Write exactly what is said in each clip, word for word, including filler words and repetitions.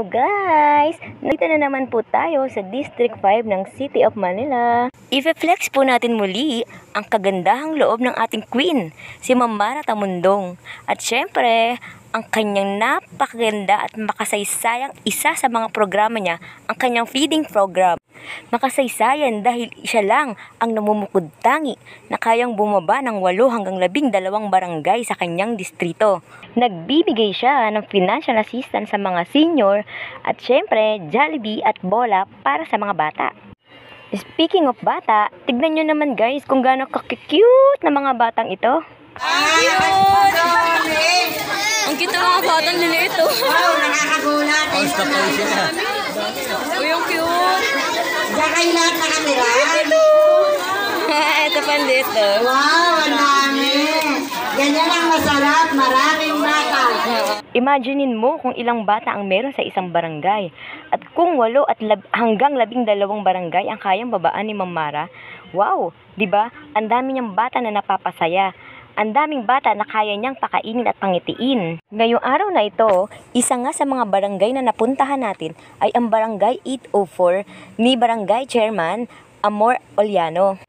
Hello guys! Nandito na naman po tayo sa District five ng City of Manila. I-flex po natin muli ang kagandahang loob ng ating queen, si Mahra Tamondong. At syempre, ang kanyang napakaganda at makasaysayang isa sa mga programa niya, ang kanyang feeding program. Makasaysayan dahil siya lang ang namumukod-tangi na kayang bumaba ng walo hanggang labing dalawang barangay sa kanyang distrito. Nagbibigay siya ng financial assistance sa mga senior at syempre Jollibee at bola para sa mga bata. Speaking of bata, tignan nyo naman guys kung gaano ka-cute na mga batang ito. Ay, ang cute ng mga batang nila ito. Wow, nakakagulat. Ang cute. Diyan kayo lahat na kamera. Ito pa dito. Wow, ang dami. Ganyan ang masarap. Maraming bata. Imaginin mo kung ilang bata ang meron sa isang barangay at kung walo at lab hanggang labing dalawang barangay ang kayang babaan ni Mahra. Wow, di ba? Ang dami niyang bata na napapasaya. Ang daming bata na kaya niyang pakainin at pangitiin. Ngayong araw na ito, isa nga sa mga barangay na napuntahan natin ay ang Barangay eight oh four ni Barangay Chairman Amor Ollano.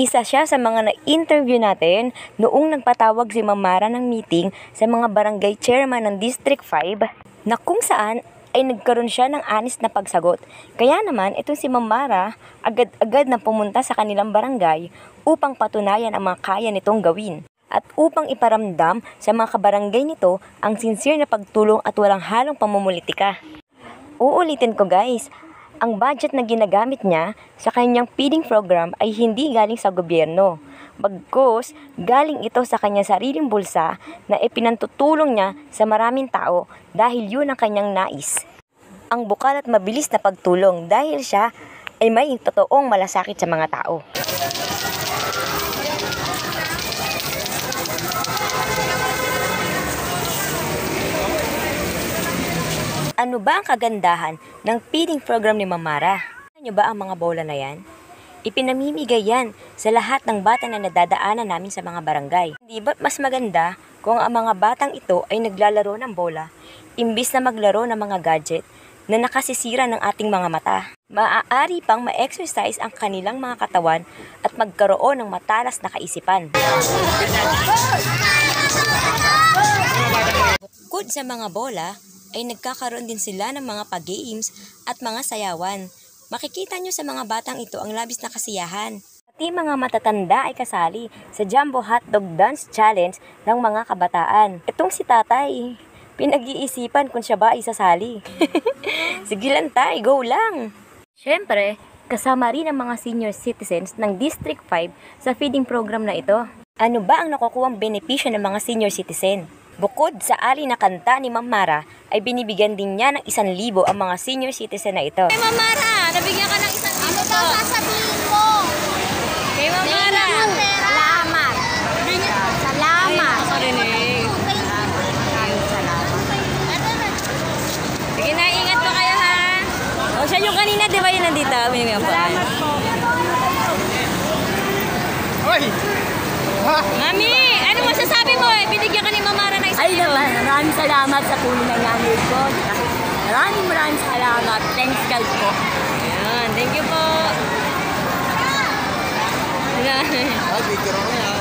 Isa siya sa mga na-interview natin noong nagpatawag si Mahra ng meeting sa mga barangay chairman ng District five na kung saan ay nagkaroon siya ng honest na pagsagot. Kaya naman itong si Mahra agad-agad na pumunta sa kanilang barangay upang patunayan ang mga kaya nitong gawin at upang iparamdam sa mga kabarangay nito ang sincere na pagtulong at walang halong pamumulitika. Uulitin ko guys, ang budget na ginagamit niya sa kanyang feeding program ay hindi galing sa gobyerno. Bagkus, galing ito sa kanyang sariling bulsa na ipinantutulong niya sa maraming tao dahil yun ang kanyang nais. Ang bukal at mabilis na pagtulong dahil siya ay may totoong malasakit sa mga tao. Ano ba ang kagandahan ng feeding program ni Mahra? Alam niyo ba ang mga bola na yan? Ipinamimigay yan sa lahat ng bata na nadadaanan namin sa mga barangay. Hindi ba't mas maganda kung ang mga batang ito ay naglalaro ng bola imbis na maglaro ng mga gadget na nakasisira ng ating mga mata? Maaari pang ma-exercise ang kanilang mga katawan at magkaroon ng matalas na kaisipan. Bukod sa mga bola, ay nagkakaroon din sila ng mga pag-games at mga sayawan. Makikita nyo sa mga batang ito ang labis na kasiyahan. Pati mga matatanda ay kasali sa Jambo Hotdog Dance Challenge ng mga kabataan. Itong si tatay, pinag-iisipan kung siya ba ay sasali. Sige lang tay, go lang! Siyempre, kasama rin ang mga senior citizens ng District five sa feeding program na ito. Ano ba ang nakukuwang benepisyo ng mga senior citizen? Bukod sa ali na kanta ni Mahra, ay binibigyan din niya ng isang libo ang mga senior citizen na ito. Hey Mahra, nabigyan ka ng isang libo. Ano ba sasabihin mo? Hey Mahra, salamat. Salamat. Sige na, ingat po kayo ha. O siya yung kanina, di ba yun nandito? Salamat po. Oy! Mami, ano masasabi mo eh? Binigyan ka ni Mahra na isang libo. Ay naman, maraming salamat sa tulong na nanay ko. Maraming maraming salamat. Thanks guys po. Ayan, thank you po. Ay, bigyan mo na.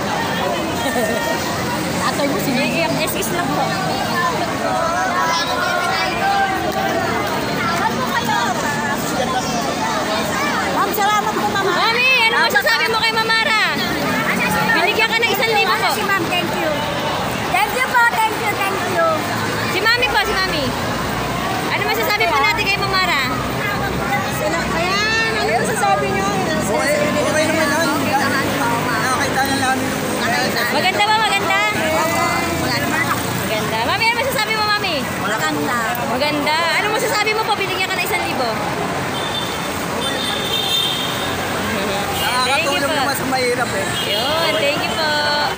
Tatay mo sinigay. Excuse lang po. Ma'am, salamat po Mama. Mami, ano masasabi mo kay Mahra? Binigyan ka ng isang libo po. Si Ma'am, thank you. Thank you po, thank you, thank you. Si Mami po, si Mami. Ano masasabi po natin kay Mahra? Ayan, ano masasabi nyo? Okay, okay naman lang. Nakakita na namin. Maganda ba, maganda? Wala naman ako. Maganda. Mami, ano masasabi mo, Mami? Maganda. Maganda. Ano masasabi mo po? Binigyan ka ng isang libo. Nakakatulong naman sa mahirap eh. Yun, thank you po.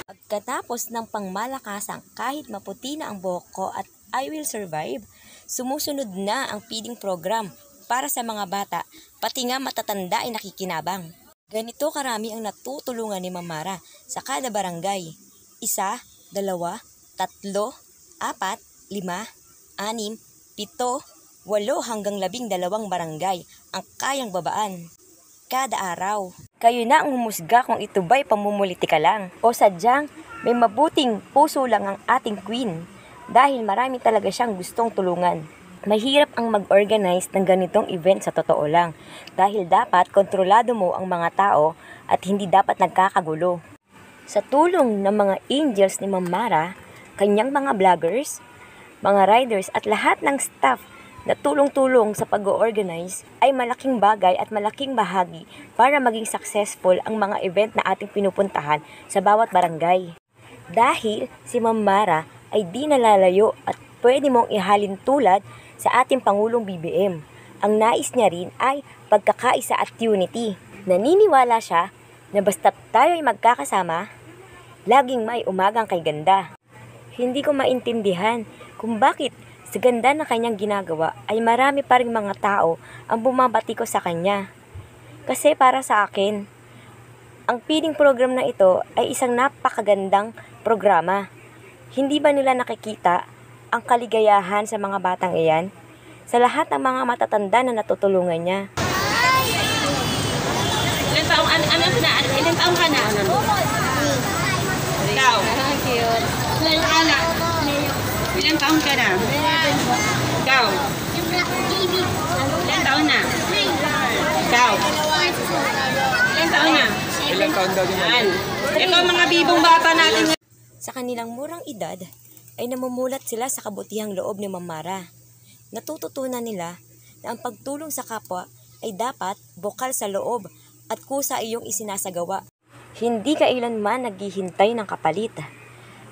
Pagkatapos ng pangmalakasang kahit maputi na ang buhok ko at I will survive, sumusunod na ang feeding program para sa mga bata, pati nga matatanda ay nakikinabang. Ganito karami ang natutulungan ni Mahra sa kada barangay. Isa, dalawa, tatlo, apat, lima, anim, pito, Walo hanggang labing dalawang barangay ang kayang babaan kada araw. Kayo na ang humusga kung ito ba'y pamumulitika lang o sadyang may mabuting puso lang ang ating queen dahil marami talaga siyang gustong tulungan. Mahirap ang mag-organize ng ganitong event sa totoo lang dahil dapat kontrolado mo ang mga tao at hindi dapat nagkakagulo. Sa tulong ng mga angels ni Ma'am Mahra, kanyang mga vloggers, mga riders at lahat ng staff na tulong-tulong sa pag-organize ay malaking bagay at malaking bahagi para maging successful ang mga event na ating pinupuntahan sa bawat barangay. Dahil si Ma'am Mahra ay di nalalayo at pwede mong ihalin tulad sa ating Pangulong B B M. Ang nais niya rin ay pagkakaisa at unity. Naniniwala siya na basta't tayo ay magkakasama, laging may umagang kay ganda. Hindi ko maintindihan kung bakit sa ganda na kanyang ginagawa ay marami pa ring mga tao ang bumabati ko sa kanya. Kasi para sa akin, ang feeding program na ito ay isang napakagandang programa. Hindi ba nila nakikita ang kaligayahan sa mga batang iyan, sa lahat ng mga matatanda na natutulungan niya? Ilang taong ano ano na? Ilang taong ka na? Ikaw? Ilang anak? Ilang taong ka na? Ikaw? Ilang taon na? Ikaw? Ilang taon na? Ilang taon daw yun? Ito ang mga bibong bata natin. Sa kanilang murang edad, ay namumulat sila sa kabutihang loob ni Ma'am Mahra. Natututunan nila na ang pagtulong sa kapwa ay dapat bukal sa loob at kusa iyong isinasagawa. Hindi kailanman naghihintay ng kapalit.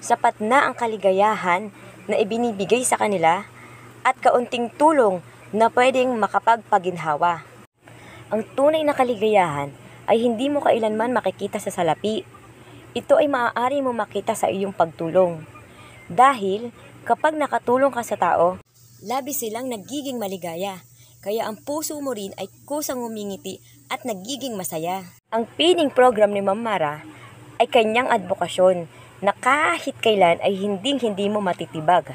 Sapat na ang kaligayahan na ibinibigay sa kanila at kaunting tulong na pwedeng makapagpaginhawa. Ang tunay na kaligayahan ay hindi mo kailanman makikita sa salapi. Ito ay maaari mo makita sa iyong pagtulong. Dahil kapag nakatulong ka sa tao, labis silang nagiging maligaya. Kaya ang puso mo rin ay kusang umingiti at nagiging masaya. Ang feeding program ni Ma'am Mahra ay kanyang advokasyon na kahit kailan ay hinding-hindi mo matitibag.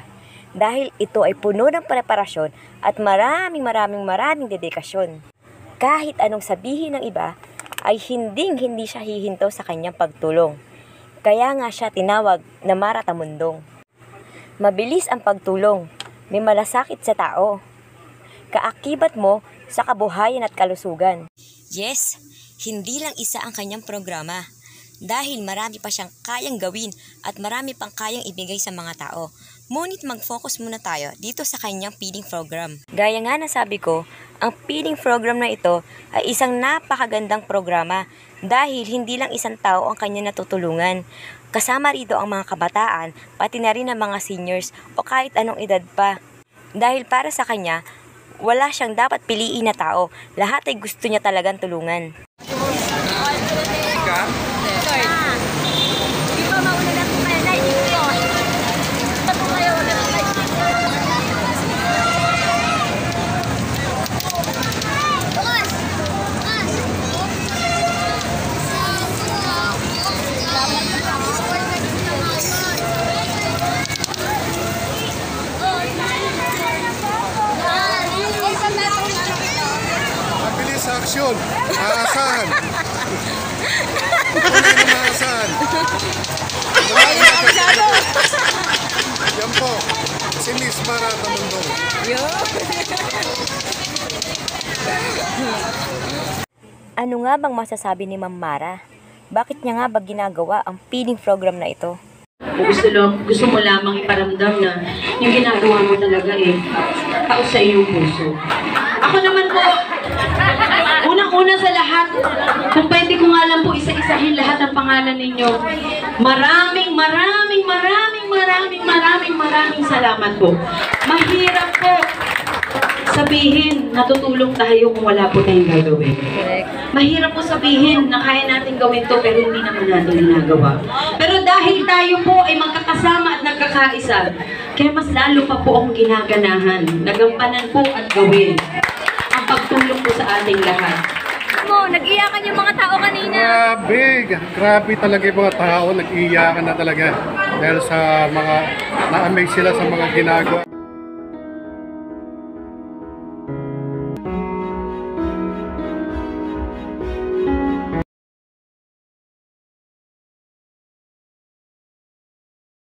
Dahil ito ay puno ng preparasyon at maraming maraming maraming dedikasyon. Kahit anong sabihin ng iba ay hinding-hindi siya hihinto sa kanyang pagtulong. Kaya nga siya tinawag na Mahra Tamondong. Mabilis ang pagtulong, may malasakit sa tao. Kaakibat mo sa kabuhayan at kalusugan. Yes, hindi lang isa ang kanyang programa. Dahil marami pa siyang kayang gawin at marami pang kayang ibigay sa mga tao. Ngunit mag-focus muna tayo dito sa kanyang feeding program. Gaya nga na sabi ko, ang feeding program na ito ay isang napakagandang programa dahil hindi lang isang tao ang kanya natutulungan. Kasama rito ang mga kabataan, pati na rin ang mga seniors o kahit anong edad pa. Dahil para sa kanya, wala siyang dapat piliin na tao. Lahat ay gusto niya talagang tulungan. Aksyon! Maasahan! Hindi na maasahan! Yan po, si Miss Mahra Tamondong. Ano nga bang masasabi ni Ma'am Mahra? Bakit niya nga ba ginagawa ang feeding program na ito? Gusto, lo, gusto mo lamang iparamdam na yung ginagawa mo talaga eh, tao sa iyong puso. Ako naman po, unang-una sa lahat, kung pwede ko nga lang po isa-isahin lahat ang pangalan ninyo, maraming, maraming, maraming, maraming, maraming, maraming salamat po. Mahirap po sabihin na tutulong tayo kung wala po tayong gagawin. Mahirap po sabihin na kaya natin gawin to pero hindi naman natin ginagawa. Pero dahil tayo po ay magkakasama at nagkakaisa, kaya mas lalo pa po ang ginaganahan, nagampanan po at gawin. Pagtulong po sa ating lahat. Mo, nag-iyakan yung mga tao kanina. Grabe, grabe talaga yung mga tao, nag-iyakan na talaga dahil sa mga na-amaze sila sa mga ginagawa.